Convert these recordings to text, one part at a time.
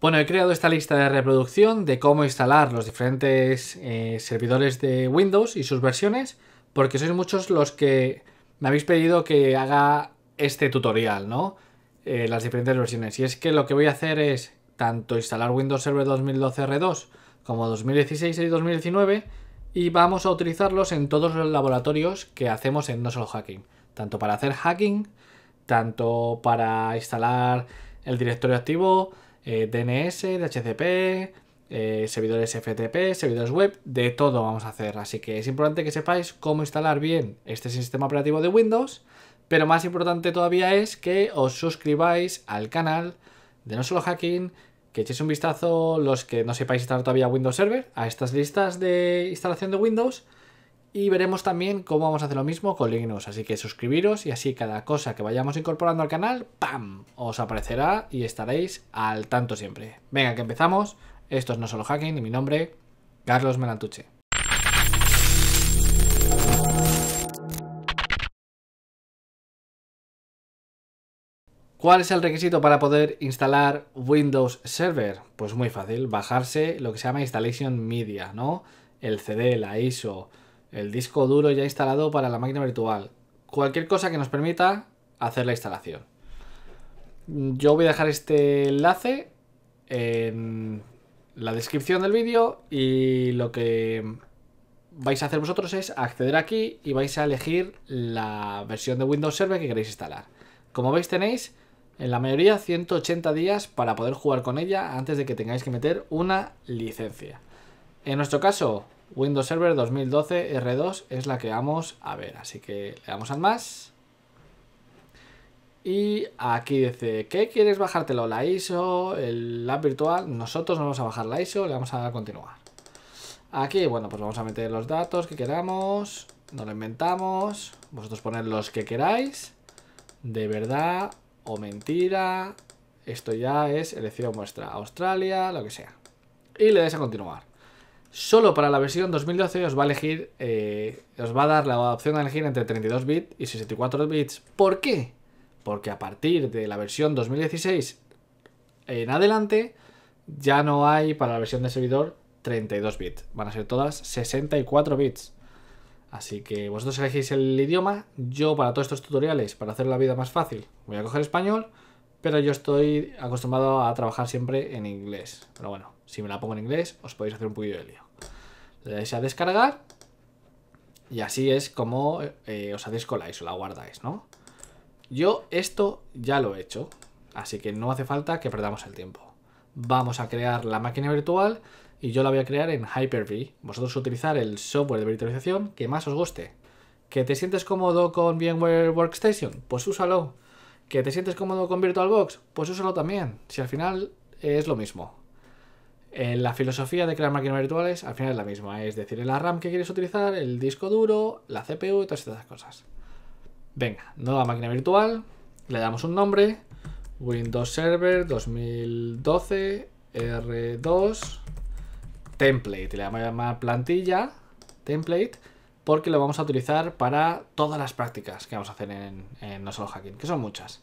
Bueno, he creado esta lista de reproducción de cómo instalar los diferentes servidores de Windows y sus versiones, porque sois muchos los que me habéis pedido que haga este tutorial, ¿no? Las diferentes versiones. Y es que lo que voy a hacer es tanto instalar Windows Server 2012 R2 como 2016 y 2019, y vamos a utilizarlos en todos los laboratorios que hacemos en No Solo Hacking, tanto para hacer hacking, tanto para instalar el directorio activo, DNS, DHCP, servidores FTP, servidores web, de todo vamos a hacer. Así que es importante que sepáis cómo instalar bien este sistema operativo de Windows, pero más importante todavía es que os suscribáis al canal de No Solo Hacking, que echéis un vistazo los que no sepáis instalar todavía Windows Server a estas listas de instalación de Windows, y veremos también cómo vamos a hacer lo mismo con Linux. Así que suscribiros, y así cada cosa que vayamos incorporando al canal, ¡pam!, os aparecerá y estaréis al tanto siempre. Venga, que empezamos. Esto es No Solo Hacking y mi nombre, Carlos Melantucci. ¿Cuál es el requisito para poder instalar Windows Server? Pues muy fácil, bajarse lo que se llama Installation Media, ¿no? El CD, la ISO, el disco duro ya instalado para la máquina virtual. Cualquier cosa que nos permita hacer la instalación. Yo voy a dejar este enlace en la descripción del vídeo, y lo que vais a hacer vosotros es acceder aquí y vais a elegir la versión de Windows Server que queréis instalar. Como veis, tenéis en la mayoría 180 días para poder jugar con ella antes de que tengáis que meter una licencia. En nuestro caso, Windows Server 2012 R2 es la que vamos a ver, así que le damos al más. Y aquí dice, ¿qué quieres bajártelo? ¿La ISO? ¿El app virtual? Nosotros no vamos a bajar la ISO, le vamos a dar a continuar. Aquí, bueno, pues vamos a meter los datos que queramos, nos lo inventamos, vosotros poned los que queráis. De verdad o mentira, esto ya es elección vuestra, Australia, lo que sea. Y le dais a continuar. Solo para la versión 2012 os va a elegir, os va a dar la opción de elegir entre 32 bits y 64 bits. ¿Por qué? Porque a partir de la versión 2016 en adelante ya no hay para la versión de servidor 32 bits. Van a ser todas 64 bits. Así que vosotros elegís el idioma. Yo, para todos estos tutoriales, para hacer la vida más fácil, voy a coger español, pero yo estoy acostumbrado a trabajar siempre en inglés. Pero bueno, si me la pongo en inglés, os podéis hacer un poquillo de lío. Le dais a descargar, y así es como os hacéis con la ISO, la guardáis, ¿no? Yo esto ya lo he hecho, así que no hace falta que perdamos el tiempo. Vamos a crear la máquina virtual, y yo la voy a crear en Hyper-V. Vosotros utilizar el software de virtualización que más os guste. ¿Que te sientes cómodo con VMware Workstation? Pues úsalo. ¿Que te sientes cómodo con VirtualBox? Pues úsalo también, si al final es lo mismo. La filosofía de crear máquinas virtuales al final es la misma, es decir, la RAM que quieres utilizar, el disco duro, la CPU y todas estas cosas. Venga, nueva máquina virtual, le damos un nombre, Windows Server 2012 R2 Template, le vamos a llamar plantilla template, porque lo vamos a utilizar para todas las prácticas que vamos a hacer en No Solo Hacking, que son muchas.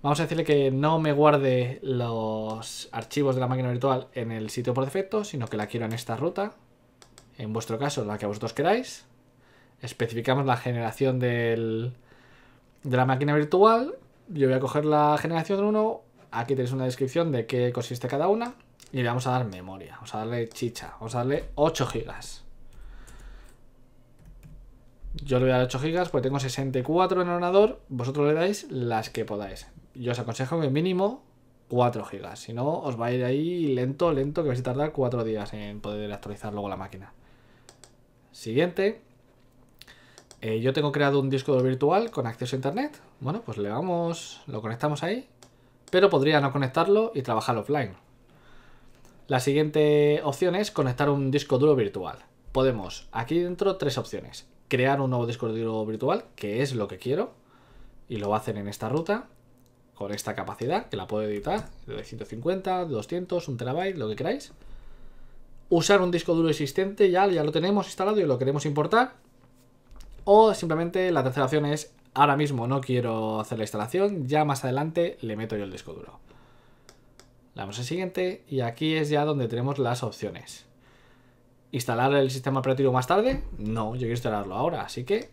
Vamos a decirle que no me guarde los archivos de la máquina virtual en el sitio por defecto, sino que la quiero en esta ruta, en vuestro caso la que vosotros queráis. Especificamos la generación de la máquina virtual. Yo voy a coger la generación 1, aquí tenéis una descripción de qué consiste cada una. Y le vamos a dar memoria, vamos a darle chicha, vamos a darle 8 GB. Yo le voy a dar 8 GB porque tengo 64 en el ordenador, vosotros le dais las que podáis. Yo os aconsejo que mínimo 4 GB, si no os va a ir ahí lento, lento, que vais a tardar 4 días en poder actualizar luego la máquina. Siguiente. Yo tengo creado un disco virtual con acceso a internet. Bueno, pues le vamos, lo conectamos ahí, pero podría no conectarlo y trabajar offline. La siguiente opción es conectar un disco duro virtual. Podemos, aquí dentro, tres opciones. Crear un nuevo disco duro virtual, que es lo que quiero, y lo va a hacer en esta ruta, con esta capacidad, que la puedo editar, de 150, 200, 1 TB, lo que queráis. Usar un disco duro existente, ya lo tenemos instalado y lo queremos importar. O simplemente la tercera opción es, ahora mismo no quiero hacer la instalación, ya más adelante le meto yo el disco duro. Le damos al siguiente y aquí es ya donde tenemos las opciones. ¿Instalar el sistema operativo más tarde? No, yo quiero instalarlo ahora, así que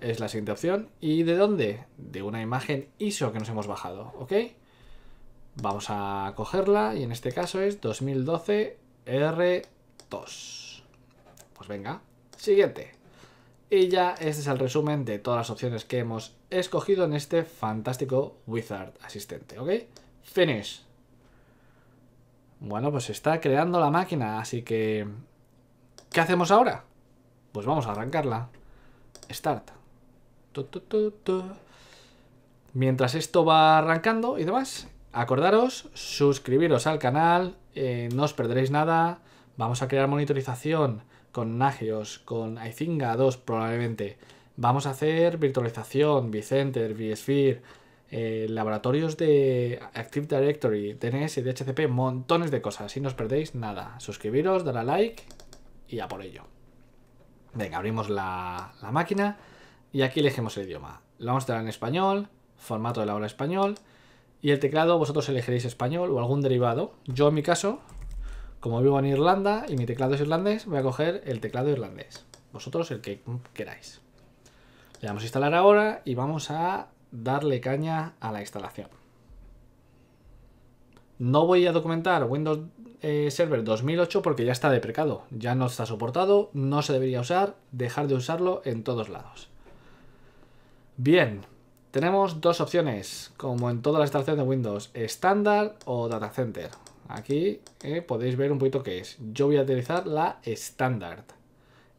es la siguiente opción. ¿Y de dónde? De una imagen ISO que nos hemos bajado, ¿ok? Vamos a cogerla y en este caso es 2012 R2. Pues venga, siguiente. Y ya este es el resumen de todas las opciones que hemos escogido en este fantástico Wizard asistente, ¿ok? Finish. Bueno, pues está creando la máquina, así que... ¿qué hacemos ahora? Pues vamos a arrancarla. Start. Mientras esto va arrancando y demás, acordaros, suscribiros al canal, no os perderéis nada. Vamos a crear monitorización con Nagios, con Icinga 2 probablemente. Vamos a hacer virtualización, vCenter, vSphere, laboratorios de Active Directory, DNS, DHCP, montones de cosas. Si no os perdéis nada, suscribiros, dar a like y a por ello. Venga, abrimos la máquina y aquí elegimos el idioma. Lo vamos a dar en español, formato de la hora español y el teclado vosotros elegiréis español o algún derivado. Yo en mi caso, como vivo en Irlanda y mi teclado es irlandés, voy a coger el teclado irlandés. Vosotros el que queráis. Le damos a instalar ahora y vamos a darle caña a la instalación. No voy a documentar Windows Server 2008 porque ya está deprecado, ya no está soportado, no se debería usar, dejar de usarlo en todos lados. Bien, tenemos dos opciones, como en toda la instalación de Windows, estándar o data center. Aquí podéis ver un poquito qué es. Yo voy a utilizar la estándar.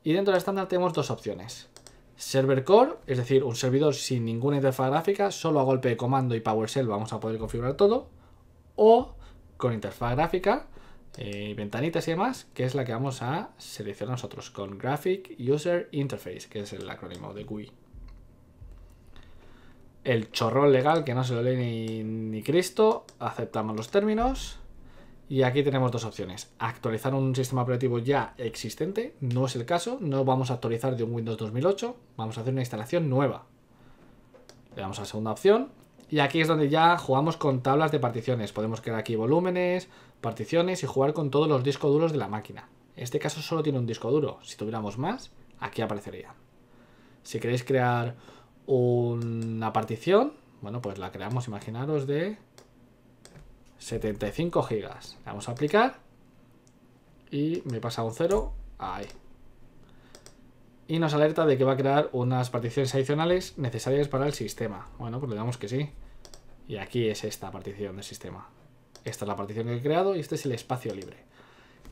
Y dentro de la estándar tenemos dos opciones. Server Core, es decir, un servidor sin ninguna interfaz gráfica, solo a golpe de comando y PowerShell vamos a poder configurar todo. O con interfaz gráfica, ventanitas y demás, que es la que vamos a seleccionar nosotros, con Graphic User Interface, que es el acrónimo de GUI. El chorrón legal, que no se lo lee ni Cristo, aceptamos los términos. Y aquí tenemos dos opciones. Actualizar un sistema operativo ya existente, no es el caso, no vamos a actualizar de un Windows 2008, vamos a hacer una instalación nueva. Le damos a la segunda opción y aquí es donde ya jugamos con tablas de particiones. Podemos crear aquí volúmenes, particiones y jugar con todos los discos duros de la máquina. En este caso solo tiene un disco duro, si tuviéramos más, aquí aparecería. Si queréis crear una partición, bueno, pues la creamos, imaginaros, de 75 gigas. Le vamos a aplicar y me pasa un 0 ahí. Y nos alerta de que va a crear unas particiones adicionales necesarias para el sistema. Bueno, pues le damos que sí. Y aquí es esta partición del sistema. Esta es la partición que he creado y este es el espacio libre.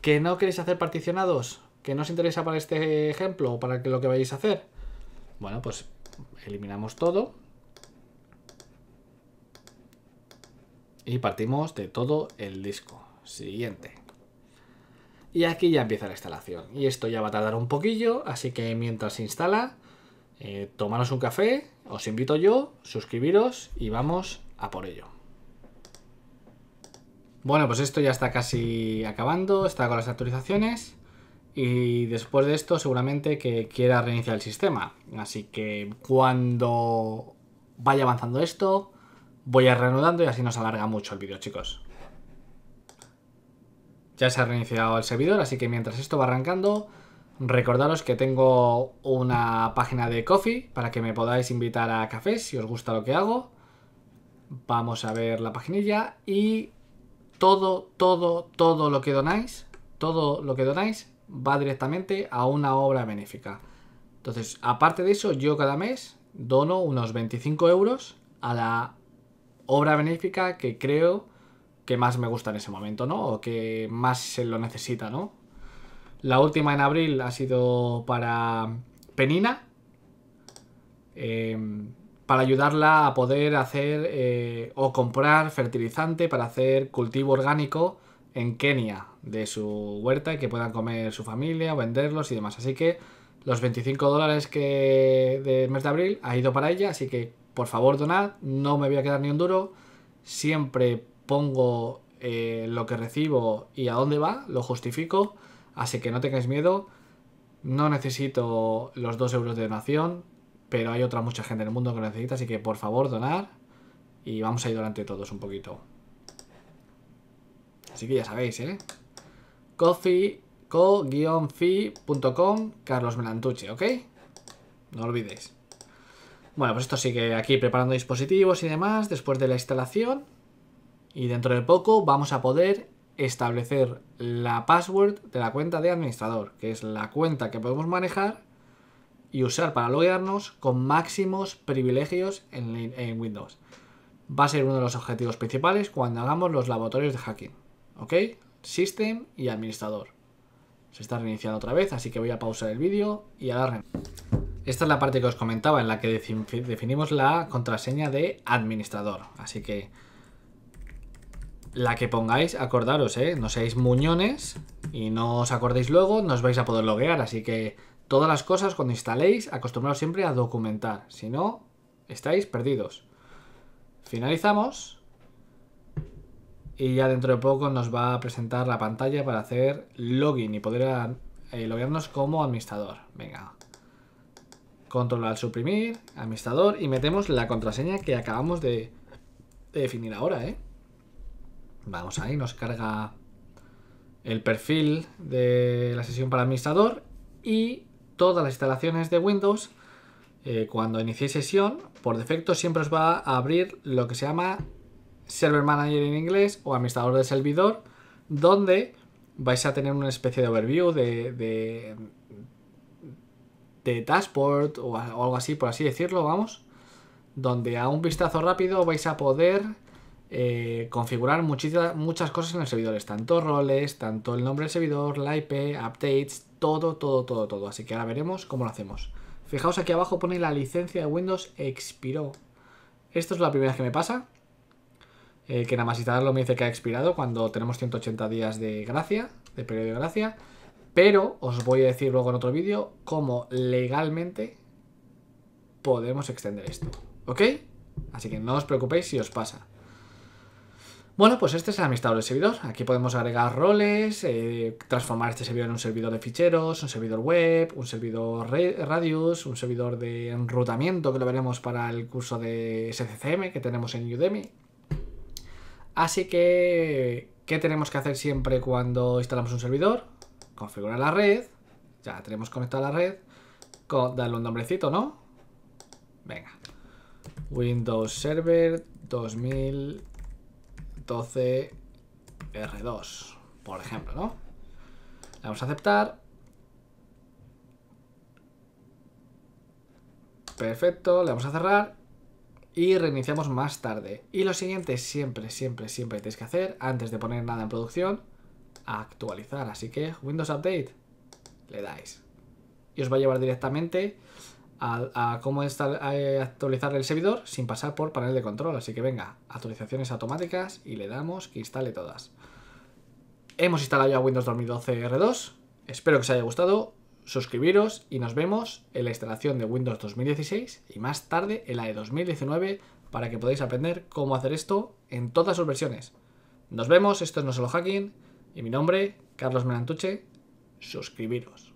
¿Que no queréis hacer particionados? ¿Que no os interesa para este ejemplo o para lo que vais a hacer? Bueno, pues eliminamos todo. Y partimos de todo el disco. Siguiente. Y aquí ya empieza la instalación. Y esto ya va a tardar un poquillo, así que mientras se instala, tomaros un café, os invito yo, suscribiros y vamos a por ello. Bueno, pues esto ya está casi acabando, está con las actualizaciones. Y después de esto seguramente que quiera reiniciar el sistema. Así que cuando vaya avanzando esto... voy a reanudando y así nos alarga mucho el vídeo, chicos. Ya se ha reiniciado el servidor, así que mientras esto va arrancando, recordaros que tengo una página de Ko-fi para que me podáis invitar a cafés si os gusta lo que hago. Vamos a ver la paginilla y todo lo que donáis, va directamente a una obra benéfica. Entonces, aparte de eso, yo cada mes dono unos 25 euros a la obra benéfica que creo que más me gusta en ese momento, ¿no? O que más se lo necesita, ¿no? La última en abril ha sido para Penina, para ayudarla a poder hacer o comprar fertilizante para hacer cultivo orgánico en Kenia de su huerta y que puedan comer su familia, venderlos y demás. Así que los 25 dólares que del mes de abril ha ido para ella, así que por favor, donad, no me voy a quedar ni un duro. Siempre pongo lo que recibo y a dónde va, lo justifico. Así que no tengáis miedo. No necesito los 2 euros de donación, pero hay otra mucha gente en el mundo que lo necesita. Así que por favor, donad y vamos a ayudar entre todos un poquito. Así que ya sabéis, ¿eh? Ko-fi, ko-fi.com, Carlos Melantucci, ¿ok? No lo olvidéis. Bueno, pues esto sigue aquí preparando dispositivos y demás después de la instalación. Y dentro de poco vamos a poder establecer la password de la cuenta de administrador, que es la cuenta que podemos manejar y usar para loguearnos con máximos privilegios en Windows. Va a ser uno de los objetivos principales cuando hagamos los laboratorios de hacking. ¿Ok? System y administrador. Se está reiniciando otra vez, así que voy a pausar el vídeo y a darle. Esta es la parte que os comentaba en la que definimos la contraseña de administrador. Así que la que pongáis, acordaros, no seáis muñones y no os acordéis luego, no os vais a poder loguear. Así que todas las cosas cuando instaléis, acostumbraos siempre a documentar. Si no, estáis perdidos. Finalizamos. Y ya dentro de poco nos va a presentar la pantalla para hacer login y poder loguearnos como administrador. Venga. Control al suprimir, administrador, y metemos la contraseña que acabamos de definir ahora, Vamos ahí, nos carga el perfil de la sesión para administrador y todas las instalaciones de Windows. Cuando iniciéis sesión, por defecto siempre os va a abrir lo que se llama Server Manager en inglés o administrador de servidor, donde vais a tener una especie de overview de dashboard o algo así, por así decirlo, vamos, donde a un vistazo rápido vais a poder configurar muchas cosas en el servidor, tanto roles, tanto el nombre del servidor, la IP, updates, todo. Así que ahora veremos cómo lo hacemos. Fijaos, aquí abajo pone la licencia de Windows expiró. Esto es la primera vez que me pasa, que nada más instalarlo me dice que ha expirado cuando tenemos 180 días de gracia, de periodo de gracia. Pero os voy a decir luego en otro vídeo cómo legalmente podemos extender esto, ¿ok? Así que no os preocupéis si os pasa. Bueno, pues este es el administrador del servidor. Aquí podemos agregar roles, transformar este servidor en un servidor de ficheros, un servidor web, un servidor Radius, un servidor de enrutamiento, que lo veremos para el curso de SCCM que tenemos en Udemy. Así que, ¿qué tenemos que hacer siempre cuando instalamos un servidor? Configurar la red, ya tenemos conectada la red, darle un nombrecito, ¿no? Venga, Windows Server 2012 R2, por ejemplo, ¿no? Le vamos a aceptar. Perfecto, le vamos a cerrar y reiniciamos más tarde. Y lo siguiente siempre tenéis que hacer, antes de poner nada en producción, a actualizar, así que Windows Update le dais y os va a llevar directamente a cómo actualizar el servidor sin pasar por panel de control. Así que venga, actualizaciones automáticas y le damos que instale todas. Hemos instalado ya Windows 2012 R2, espero que os haya gustado, suscribiros y nos vemos en la instalación de Windows 2016 y más tarde en la de 2019 para que podáis aprender cómo hacer esto en todas sus versiones. Nos vemos, esto es No Solo Hacking. Y mi nombre, Carlos Melantucci, suscribiros.